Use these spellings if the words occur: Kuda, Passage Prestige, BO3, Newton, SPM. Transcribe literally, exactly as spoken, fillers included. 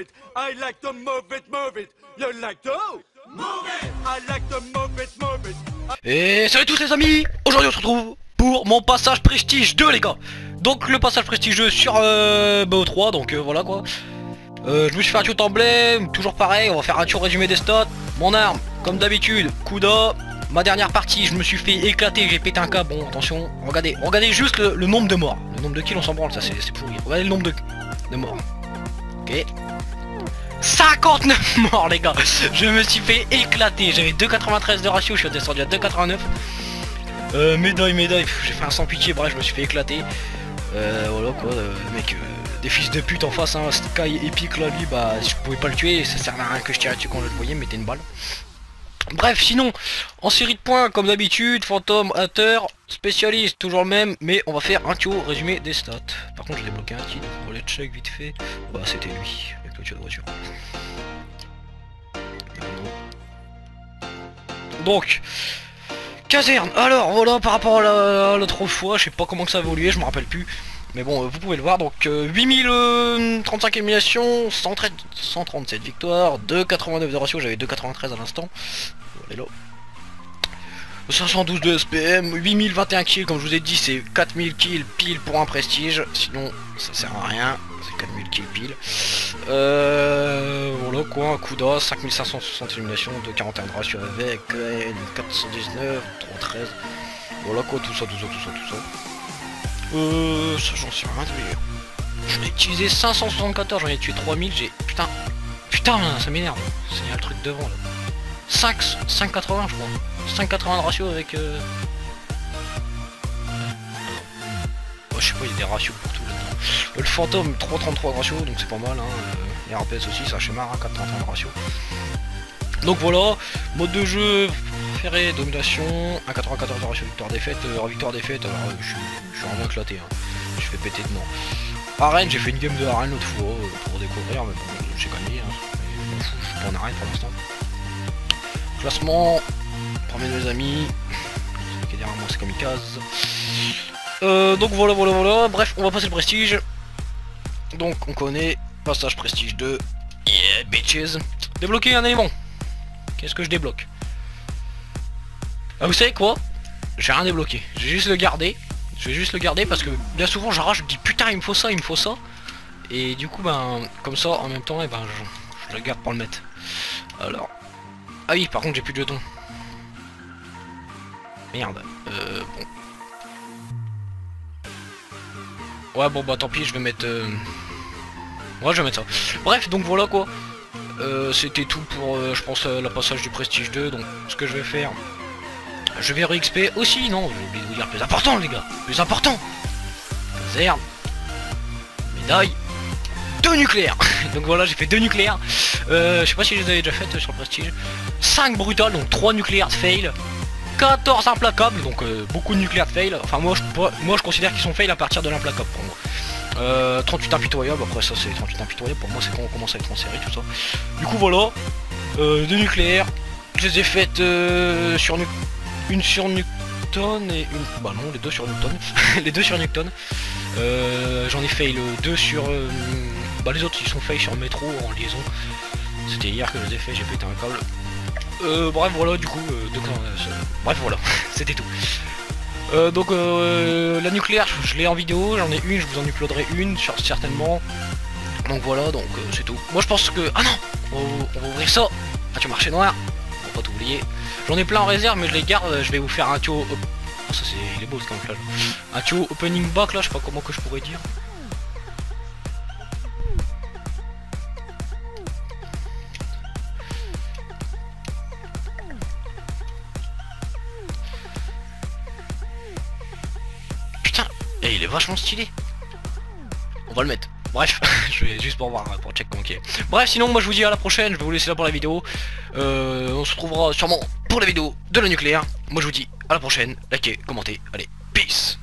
it. I like to move it, move it. You like to move it. I like to move it, move it. Et salut tous les amis. Aujourd'hui on se retrouve pour mon passage prestige deux les gars. Donc le passage prestigieux sur euh, B O trois, donc euh, voilà quoi. Euh, je me suis fait un tour d'emblème, toujours pareil, on va faire un tour résumé des stats. Mon arme, comme d'habitude, Kuda. Ma dernière partie, je me suis fait éclater, j'ai pété un câble. Bon, attention, regardez, regardez juste le, le nombre de morts. Le nombre de kills, on s'en branle, ça c'est pourri. Regardez le nombre de, de morts. Ok. cinquante-neuf morts, les gars. Je me suis fait éclater. J'avais deux virgule quatre-vingt-treize de ratio, je suis descendu à deux virgule quatre-vingt-neuf. Euh, médaille, médaille, j'ai fait un sans pitié, bref, je me suis fait éclater. Euh, voilà quoi, euh, mec. Euh... Des fils de pute en face, hein. Sky Epic là, lui, bah je pouvais pas le tuer, ça servait à rien que je tirais dessus quand je le voyais, mettait une balle. Bref, sinon, en série de points, comme d'habitude, fantôme, hunter, spécialiste, toujours le même, mais on va faire un tuyau résumé des stats. Par contre, je l'ai bloqué un titre, on les check vite fait. Bah, c'était lui, avec le tuyau de voiture. Donc, caserne, alors voilà, par rapport à l'autre fois, je sais pas comment que ça a évolué, je me rappelle plus. Mais bon, vous pouvez le voir, donc euh, huit mille trente-cinq éliminations, cent trente-sept victoires, deux virgule quatre-vingt-neuf de ratio, j'avais deux virgule quatre-vingt-treize à l'instant. Voilà, cinq cent douze de S P M, huit mille vingt et un kills, comme je vous ai dit, c'est quatre mille kills pile pour un prestige, sinon ça sert à rien, c'est quatre mille kills pile. Euh, voilà quoi, un coup d'as, cinq mille cinq cent soixante éliminations, deux virgule quarante et un de ratio avec, euh, quatre cent dix-neuf, trois virgule treize, voilà quoi, tout ça, tout ça, tout ça, tout ça. Euh, ça j'en suis rien de meilleur. J'en ai utilisé cinq cent soixante-quatorze, j'en ai tué trois mille, j'ai... Putain, putain, ça m'énerve. C'est un truc devant là. cinq virgule quatre-vingts je crois. cinq virgule quatre-vingts de ratio avec... Euh... Oh, je sais pas, il y a des ratios pour tout là-dedans. Le fantôme, trois virgule trente-trois de ratio, donc c'est pas mal. Hein. Et R P S aussi, c'est un schéma, hein, quatre virgule trente-trois de ratio. Donc voilà, mode de jeu... Ferré, domination, un virgule quatre-vingt-quatorze de ratio victoire-défaite, euh, victoire-défaite, alors euh, je suis vraiment éclaté, hein. Je fais péter de mort. Arène, j'ai fait une game de arène l'autre fois euh, pour découvrir, mais bon, j'ai gagné, hein. Je suis pas en arène pour l'instant. Classement, premier de mes amis, celui qui est derrière moi c'est Kamikaze. Euh, donc voilà, voilà, voilà, bref, on va passer le prestige. Donc on connaît, passage prestige deux, yeah bitches. Débloquer un élément, qu'est-ce que je débloque? Ah, vous savez quoi? J'ai rien débloqué. J'ai juste le gardé. Je vais juste le garder parce que bien souvent j'arrache, je me dis putain il me faut ça, il me faut ça. Et du coup ben comme ça en même temps et eh ben je, je le garde pour le mettre. Alors. Ah oui par contre j'ai plus de jetons. Merde. Euh bon. Ouais bon bah tant pis je vais mettre euh... Ouais je vais mettre ça. Bref donc voilà quoi. Euh, c'était tout pour euh, je pense euh, la passage du prestige deux. Donc ce que je vais faire. Je vais re-X P aussi, non, j'ai oublié de vous dire plus important les gars, plus important. Caserne, médaille, deux nucléaires. Donc voilà, j'ai fait deux nucléaires. Euh, je sais pas si je les avais déjà faites sur le prestige. cinq brutales, donc trois nucléaires de fail. quatorze implacables, donc euh, beaucoup de nucléaires de fail. Enfin moi je, moi, je considère qu'ils sont fail à partir de l'implacable pour moi. Euh, trente-huit impitoyables, après ça c'est trente-huit impitoyables, pour moi c'est quand on commence à être en série tout ça. Du coup voilà, euh, deux nucléaires, je les ai faites euh, sur nu. Une sur Newton et une... Bah non, les deux sur Newton. Les deux sur Newton. Euh, J'en ai fail deux sur... Euh... Bah les autres, ils sont fail sur métro en liaison. C'était hier que je les ai fait, j'ai pété un câble. Euh, bref, voilà, du coup... Euh, de... Bref, voilà, c'était tout. Euh, donc, euh, la nucléaire, je l'ai en vidéo. J'en ai une, je vous en uploaderai une, certainement. Donc voilà, donc euh, c'est tout. Moi, je pense que... Ah non, on, on va ouvrir ça. Ah, tu marché noir. Pas t'oublier, j'en ai plein en réserve mais je les garde. Je vais vous faire un tuyau op... oh, ça c'est il est beau quand même là. Un tuyau opening back là, je sais pas comment que je pourrais dire. Putain, et il est vachement stylé. On va le mettre. Bref, je vais juste pour voir, pour check comment il est. Bref, sinon, moi je vous dis à la prochaine, je vais vous laisser là pour la vidéo. Euh, on se retrouvera sûrement pour la vidéo de la nucléaire. Moi je vous dis à la prochaine, likez, commentez, allez, peace.